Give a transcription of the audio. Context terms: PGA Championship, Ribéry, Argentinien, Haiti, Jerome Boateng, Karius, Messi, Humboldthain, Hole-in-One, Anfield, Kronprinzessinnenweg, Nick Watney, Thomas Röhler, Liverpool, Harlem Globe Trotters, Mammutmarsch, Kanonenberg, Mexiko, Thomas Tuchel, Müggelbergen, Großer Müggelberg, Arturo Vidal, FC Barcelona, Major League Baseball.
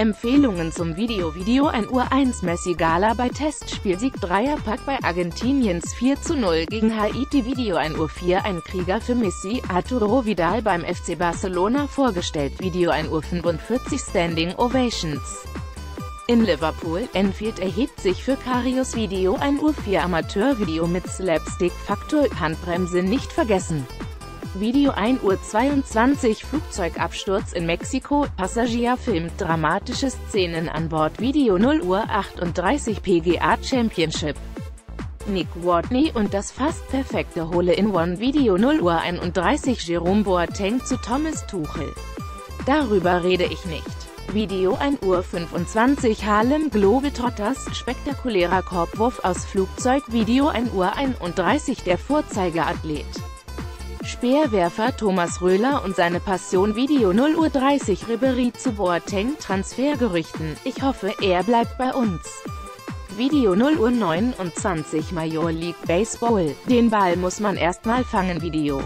Empfehlungen zum Video ein U1 Messi-Gala bei Testspielsieg Dreierpack bei Argentiniens 4:0 gegen Haiti. Video 1 Uhr 4 ein Krieger für Messi, Arturo Vidal beim FC Barcelona vorgestellt. Video 1 Uhr 45 Standing Ovations. In Liverpool, Anfield erhebt sich für Karius. Video 1 Uhr 4 Amateurvideo mit Slapstick-Faktor, Handbremse nicht vergessen. Video 1 Uhr 22 Flugzeugabsturz in Mexiko, Passagier filmt dramatische Szenen an Bord. Video 0 Uhr 38 PGA Championship. Nick Watney und das fast perfekte Hole-in-One. Video 0 Uhr 31 Jerome Boateng zu Thomas Tuchel. Darüber rede ich nicht. Video 1 Uhr 25 Harlem Globe Trotters, spektakulärer Korbwurf aus Flugzeug. Video 1 Uhr 31 der Vorzeigeathlet. Speerwerfer Thomas Röhler und seine Passion. Video 0 Uhr 30 Ribéry zu Boateng, Transfergerüchten, ich hoffe, er bleibt bei uns. Video 0 Uhr 29 Major League Baseball, den Ball muss man erstmal fangen. Video